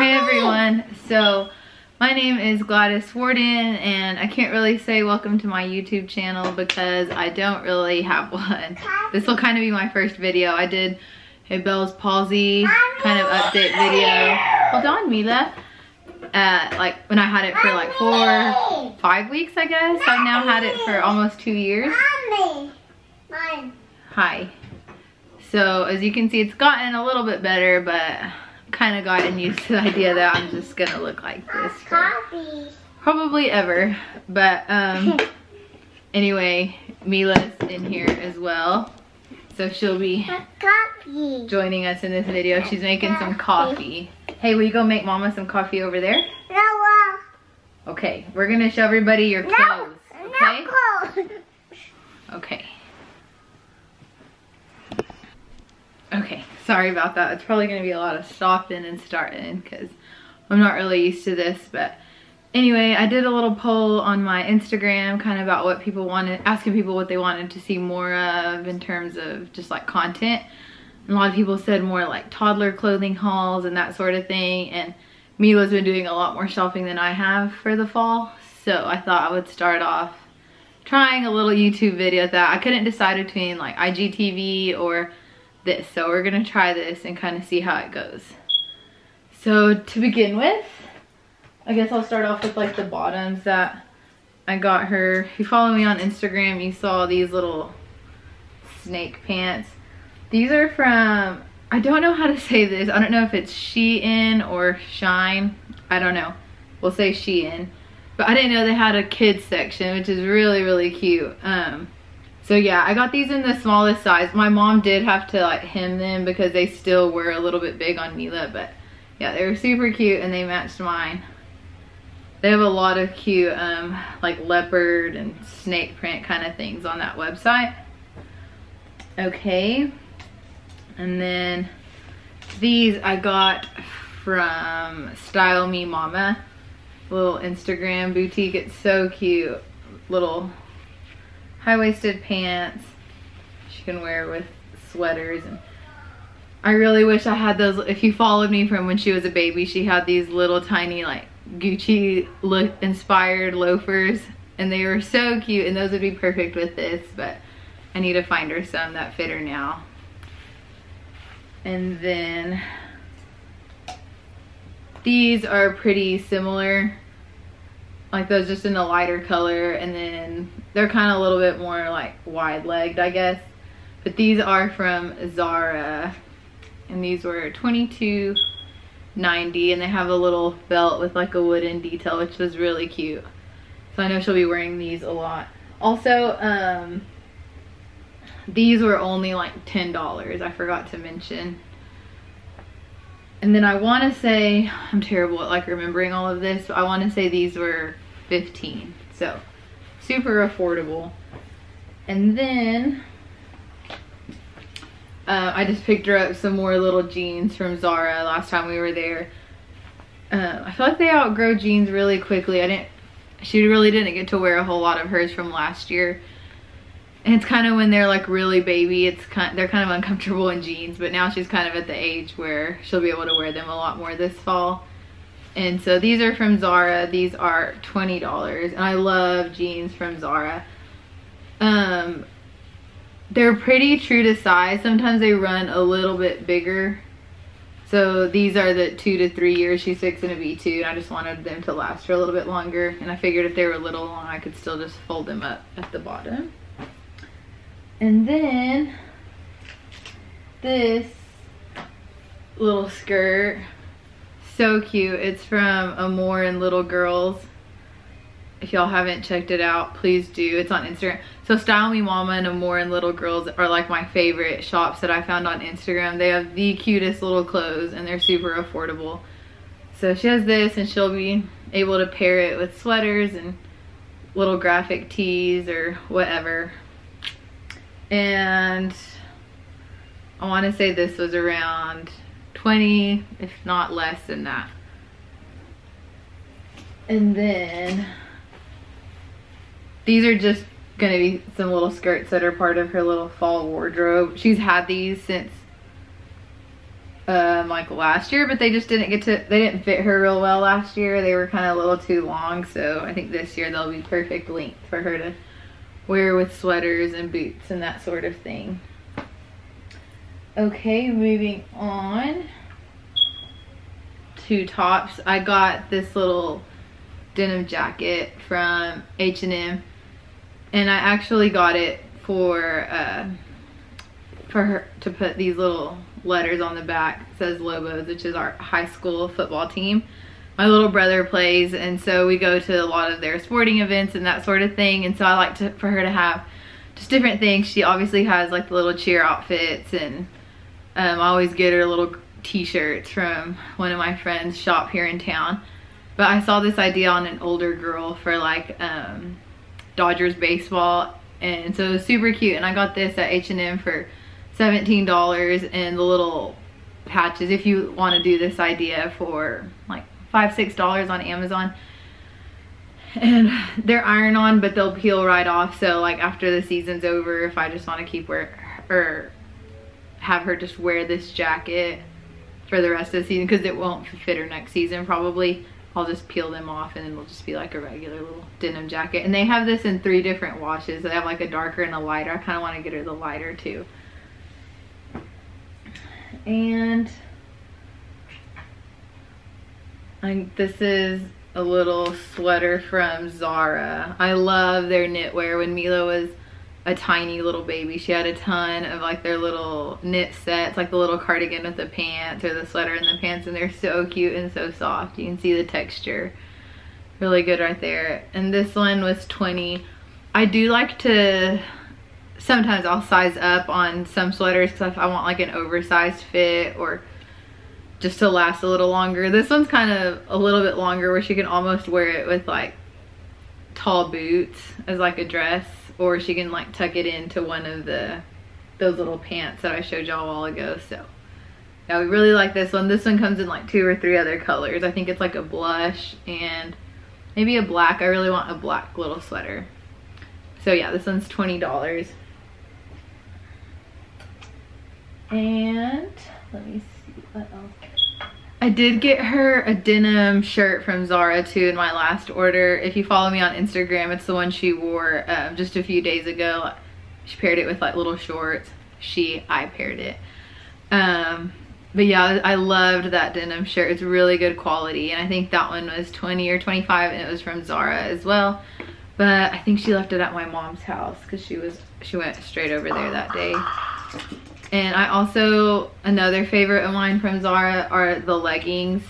Hey everyone, so my name is Gladys Warden and I can't really say welcome to my YouTube channel because I don't really have one. This will kind of be my first video. I did a Bell's palsy kind of update video, hold on Mila, like when I had it for like 4 5 weeks I guess. I've now had it for almost 2 years. Hi. So as you can see it's gotten a little bit better, but kind of gotten used to the idea that I'm just gonna look like this for probably ever. But anyway, Mila's in here as well, so she'll be joining us in this video. She's making some coffee. Hey, will you go make Mama some coffee over there? No. Okay, we're gonna show everybody your clothes. Okay. Okay. Okay, sorry about that. It's probably gonna be a lot of stopping and starting because I'm not really used to this. But anyway, I did a little poll on my Instagram kind of about what people wanted, asking people what they wanted to see more of in terms of just like content. And a lot of people said more like toddler clothing hauls and that sort of thing. And Mila's been doing a lot more shopping than I have for the fall. So I thought I would start off trying a little YouTube video at that. I couldn't decide between like IGTV or this, so we're gonna try this and kind of see how it goes. So to begin with, I guess I'll start off with like the bottoms that I got her. If you follow me on Instagram, you saw these little snake pants. These are from, I don't know how to say this, I don't know if it's Shein or Shine, I don't know, we'll say Shein. But I didn't know they had a kids section, which is really cute. So yeah, I got these in the smallest size. My mom did have to like hem them because they still were a little bit big on Mila, but yeah, they were super cute and they matched mine. They have a lot of cute like leopard and snake print kind of things on that website. Okay, and then these I got from Style Me Mama, little Instagram boutique. It's so cute, little high-waisted pants she can wear with sweaters. And I really wish I had those. If you followed me from when she was a baby, she had these little tiny like Gucci look inspired loafers and they were so cute, and those would be perfect with this, but I need to find her some that fit her now. And then these are pretty similar, like those, just in a lighter color, and then they're kind of a little bit more like wide-legged, I guess. But these are from Zara and these were $22.90, and they have a little belt with like a wooden detail, which was really cute. So I know she'll be wearing these a lot. Also, these were only like $10, I forgot to mention. And then I want to say, I'm terrible at like remembering all of this, but I want to say these were $15, so super affordable. And then I just picked her up some more little jeans from Zara last time we were there. I feel like they outgrow jeans really quickly. She really didn't get to wear a whole lot of hers from last year. And it's kind of when they're like really baby, they're kind of uncomfortable in jeans, but now she's kind of at the age where she'll be able to wear them a lot more this fall. And so these are from Zara. These are $20 and I love jeans from Zara. They're pretty true to size. Sometimes they run a little bit bigger. So these are the 2 to 3 years. She's fixing to be 2 and I just wanted them to last for a little bit longer. And I figured if they were little long, I could still just fold them up at the bottom. And then this little skirt, so cute. It's from Amour and Little Girls. If y'all haven't checked it out, please do. It's on Instagram. So Style Me Mama and Amour and Little Girls are like my favorite shops that I found on Instagram. They have the cutest little clothes and they're super affordable. So she has this and she'll be able to pair it with sweaters and little graphic tees or whatever. And I want to say this was around 20, if not less than that. And then these are just gonna be some little skirts that are part of her little fall wardrobe. She's had these since my like last year, but they just didn't get to, they didn't fit her real well last year. They were kind of a little too long, so I think this year they'll be perfect length for her to wear with sweaters and boots and that sort of thing. Okay, moving on to tops. I got this little denim jacket from H&M, and I actually got it for her to put these little letters on the back. It says Lobos, which is our high school football team. My little brother plays, and so we go to a lot of their sporting events and that sort of thing, and so I like to, for her to have just different things. She obviously has like the little cheer outfits, and I always get her little t-shirts from one of my friends' shop here in town. But I saw this idea on an older girl for like Dodgers baseball, and so it was super cute, and I got this at H&M for $17, and the little patches, if you want to do this idea for like $5-6 on Amazon, and they're iron on, but they'll peel right off. So like after the season's over, if I just want to keep her, or have her just wear this jacket for the rest of the season, because it won't fit her next season probably, I'll just peel them off and it'll just be like a regular little denim jacket. And they have this in 3 different washes. They have like a darker and a lighter. I kind of want to get her the lighter too. And this is a little sweater from Zara. I love their knitwear. When Mila was a tiny little baby, she had a ton of like their little knit sets, like the little cardigan with the pants or the sweater and the pants, and they're so cute and so soft. You can see the texture really good right there. And this one was $20. I do like to, sometimes I'll size up on some sweaters because I want like an oversized fit, or just to last a little longer. This one's kind of a little bit longer, where she can almost wear it with like tall boots as like a dress, or she can like tuck it into one of those little pants that I showed y'all a while ago. So yeah, we really like this one. This one comes in like 2 or 3 other colors. I think it's like a blush and maybe a black. I really want a black little sweater. So yeah, this one's $20. And let me see what else. I did get her a denim shirt from Zara too in my last order. If you follow me on Instagram, it's the one she wore just a few days ago. She paired it with like little shorts. I paired it. But yeah, I loved that denim shirt. It's really good quality, and I think that one was $20 or $25, and it was from Zara as well. But I think she left it at my mom's house because she went straight over there that day. And I also, another favorite of mine from Zara are the leggings.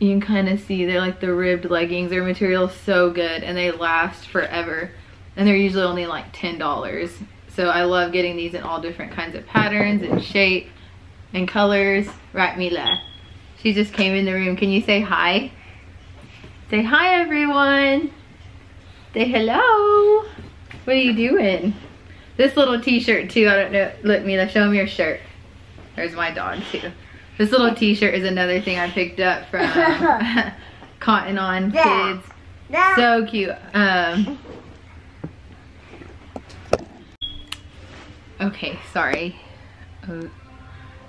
You can kind of see they're like the ribbed leggings. Their material's so good, and they last forever. And they're usually only like $10. So I love getting these in all different kinds of patterns and shape and colors. Right, Mila? She just came in the room. Can you say hi? Say hi, everyone. Say hello. What are you doing? This little t-shirt too, I don't know, look Mila, show them your shirt. There's my dog too. This little t-shirt is another thing I picked up from Cotton On Kids. Yeah. So cute. Okay, sorry.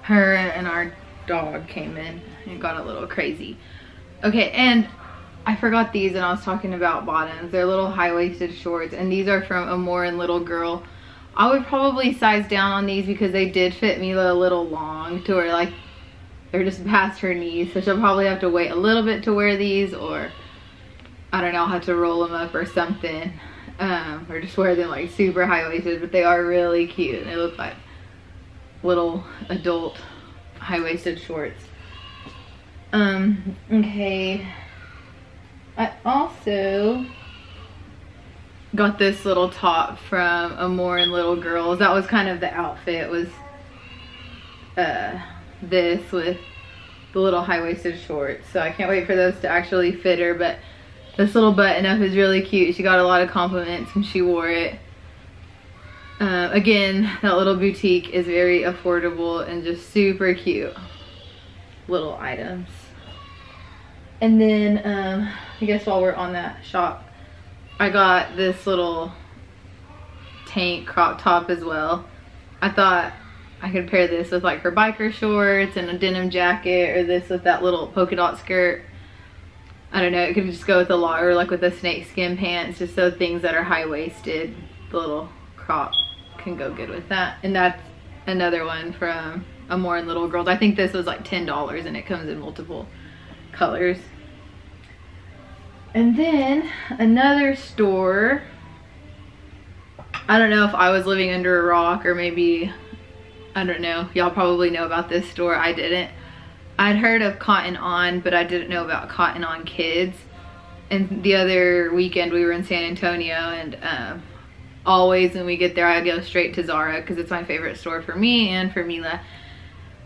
Her and our dog came in and got a little crazy. Okay, and I forgot these, and I was talking about bottoms. They're little high-waisted shorts, and these are from Amour and Little Girl. I would probably size down on these because they did fit Mila a little long to her, like they're just past her knees, so she'll probably have to wait a little bit to wear these, or I don't know, I'll have to roll them up or something, or just wear them like super high-waisted. But they are really cute, and they look like little adult high-waisted shorts. Okay, I also got this little top from Amour and Little Girls. That was kind of the outfit, was this with the little high-waisted shorts. So I can't wait for those to actually fit her, but this little button-up is really cute. She got a lot of compliments when she wore it. Again, that little boutique is very affordable and just super cute little items. And then I guess while we're on that shop, I got this little tank crop top as well. I thought I could pair this with like her biker shorts and a denim jacket, or this with that little polka dot skirt. I don't know, it could just go with a lot, or like with the snake skin pants, just so things that are high-waisted, the little crop can go good with that. And that's another one from Amour and Little Girls. I think this was like $10 and it comes in multiple colors. And then another store, I don't know if I was living under a rock or maybe, I don't know, y'all probably know about this store, I didn't. I'd heard of Cotton On, but I didn't know about Cotton On Kids. And the other weekend we were in San Antonio, and always when we get there I go straight to Zara because it's my favorite store for me and for Mila.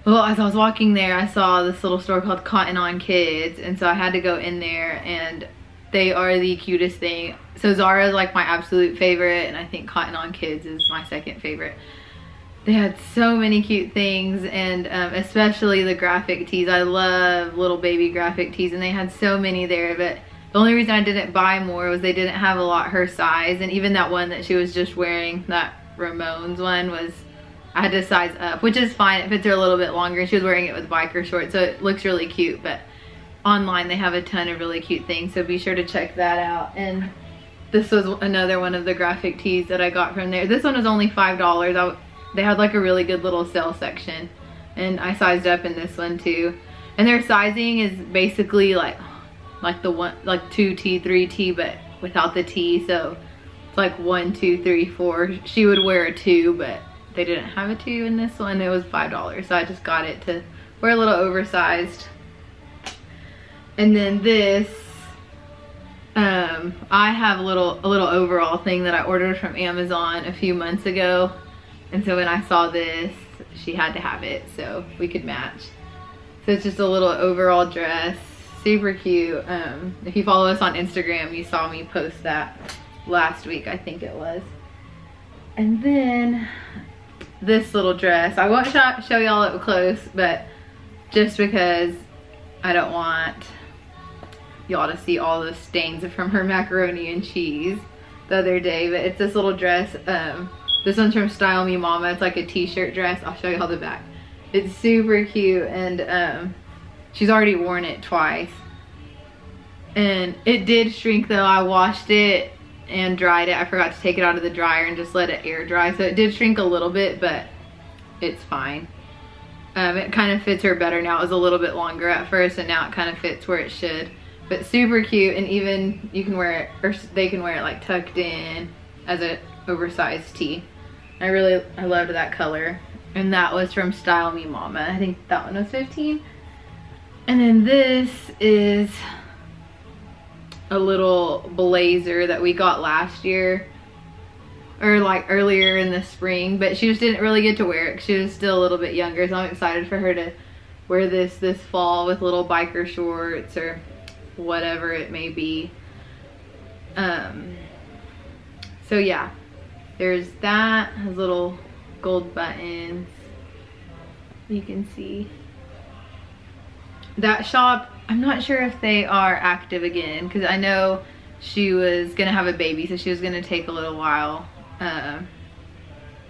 Well, as I was walking there I saw this little store called Cotton On Kids, and so I had to go in there, and they are the cutest thing. So Zara is like my absolute favorite, and I think Cotton On Kids is my second favorite. They had so many cute things, and especially the graphic tees. I love little baby graphic tees, and they had so many there, but the only reason I didn't buy more was they didn't have a lot her size, and even that one that she was just wearing, that Ramones one, was, I had to size up, which is fine, it fits her a little bit longer. She was wearing it with biker shorts, so it looks really cute, but online they have a ton of really cute things, so be sure to check that out. And this was another one of the graphic tees that I got from there. This one was only $5. They had like a really good little sale section, and I sized up in this one too. And their sizing is basically like the one, like 2T, 3T, but without the T. So it's like 1, 2, 3, 4. She would wear a 2, but they didn't have a 2 in this one. It was $5, so I just got it to wear a little oversized. And then this, I have a little overall thing that I ordered from Amazon a few months ago. And so when I saw this, she had to have it so we could match. So it's just a little overall dress, super cute. If you follow us on Instagram, you saw me post that last week, I think it was. And then this little dress, I won't show y'all up close, but just because I don't want y'all to see all the stains from her macaroni and cheese the other day, but it's this little dress. This one's from Style Me Mama. It's like a t-shirt dress. I'll show you all the back. It's super cute, and she's already worn it twice. And it did shrink though. I washed it and dried it. I forgot to take it out of the dryer and just let it air dry. So it did shrink a little bit, but it's fine. It kind of fits her better now. It was a little bit longer at first, and now it kind of fits where it should. But super cute, and even you can wear it, or they can wear it like tucked in as a oversized tee. I loved that color, and that was from Style Me Mama. I think that one was $15. And then this is a little blazer that we got last year, or like earlier in the spring, but she just didn't really get to wear it. She was still a little bit younger, so I'm excited for her to wear this fall with little biker shorts or whatever it may be. So yeah, there's that, has little gold buttons, you can see. That shop, I'm not sure if they are active again, because I know she was gonna have a baby, so she was gonna take a little while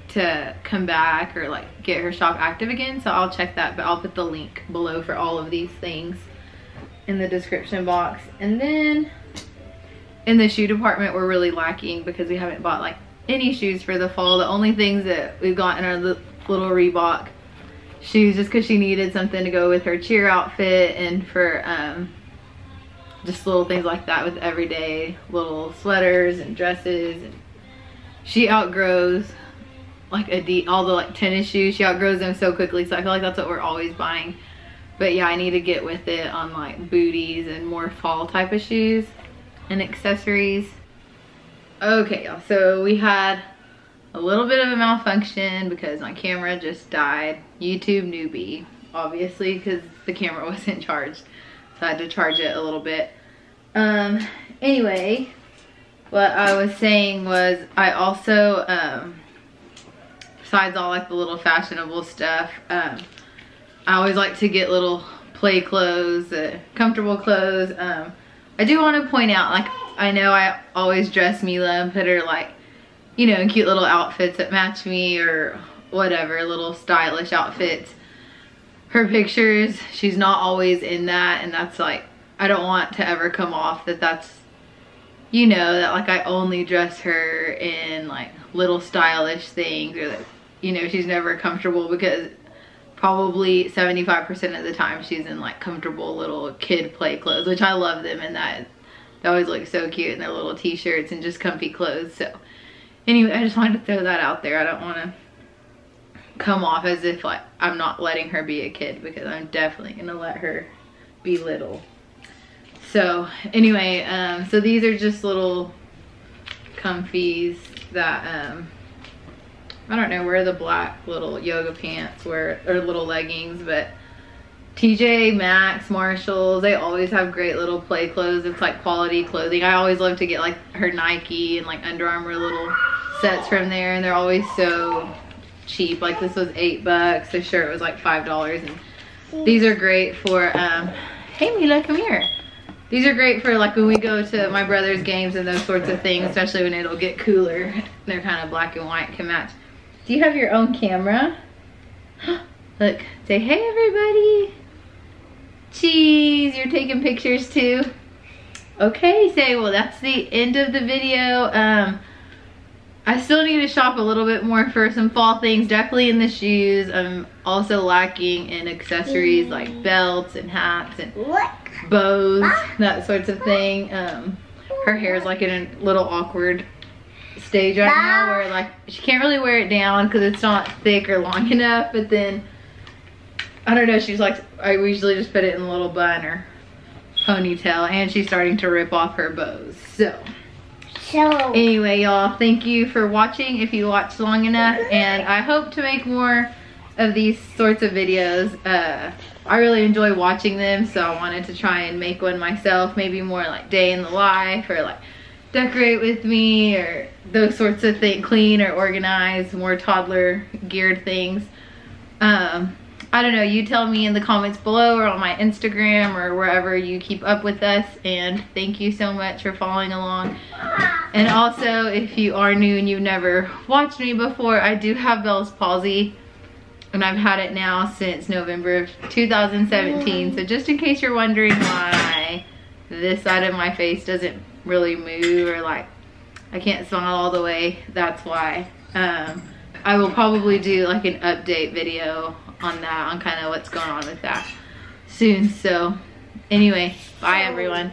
to come back or like get her shop active again, so I'll check that, but I'll put the link below for all of these things in the description box. And then in the shoe department, we're really lacking because we haven't bought like any shoes for the fall. The only things that we've gotten are the little Reebok shoes, just because she needed something to go with her cheer outfit, and for just little things like that with everyday little sweaters and dresses. And she outgrows like all the like tennis shoes, she outgrows them so quickly, so I feel like that's what we're always buying. But yeah, I need to get with it on like booties and more fall type of shoes and accessories. Okay, y'all, so we had a little bit of a malfunction because my camera just died. YouTube newbie, obviously, because the camera wasn't charged, so I had to charge it a little bit. Anyway, what I was saying was I also, besides all like the little fashionable stuff, I always like to get little play clothes, comfortable clothes. I do want to point out, like, I know I always dress Mila and put her, like, you know, in cute little outfits that match me, or whatever, little stylish outfits. Her pictures, she's not always in that, and that's like, I don't want to ever come off that that's, you know, that like I only dress her in like little stylish things, or that, you know, she's never comfortable, because probably 75% of the time she's in like comfortable little kid play clothes, which I love them, and that they always look so cute in their little t-shirts and just comfy clothes. So anyway, I just wanted to throw that out there. I don't want to come off as if like I'm not letting her be a kid, because I'm definitely gonna let her be little. So anyway, so these are just little comfies that I don't know where the black little yoga pants were, or little leggings, but TJ Maxx, Marshalls, they always have great little play clothes. It's like quality clothing. I always love to get like her Nike and like Under Armour little sets from there, and they're always so cheap. Like this was $8, the shirt was like $5, and these are great for hey Mila, come here. These are great for like when we go to my brother's games and those sorts of things, especially when it'll get cooler. They're kind of black and white, can match. Do you have your own camera? Look, say hey everybody. Cheese, you're taking pictures too? Okay, say, well, that's the end of the video. I still need to shop a little bit more for some fall things, definitely in the shoes. I'm also lacking in accessories like belts and hats and bows, that sorts of thing. Her hair is like in a little awkward stage right now where like she can't really wear it down because it's not thick or long enough, but then I don't know, she's like, I usually just put it in a little bun or ponytail, and she's starting to rip off her bows. So anyway, y'all, thank you for watching if you watched long enough, and I hope to make more of these sorts of videos. I really enjoy watching them, so I wanted to try and make one myself, maybe more like day in the life, or like decorate with me, or those sorts of things, clean or organize, more toddler geared things. I don't know, you tell me in the comments below, or on my Instagram, or wherever you keep up with us, and thank you so much for following along. And also, if you are new and you've never watched me before, I do have Bell's palsy, and I've had it now since November of 2017, so just in case you're wondering why this side of my face doesn't really move, or like I can't smile all the way, that's why. I will probably do like an update video on that, on kind of what's going on with that soon. So anyway, bye everyone.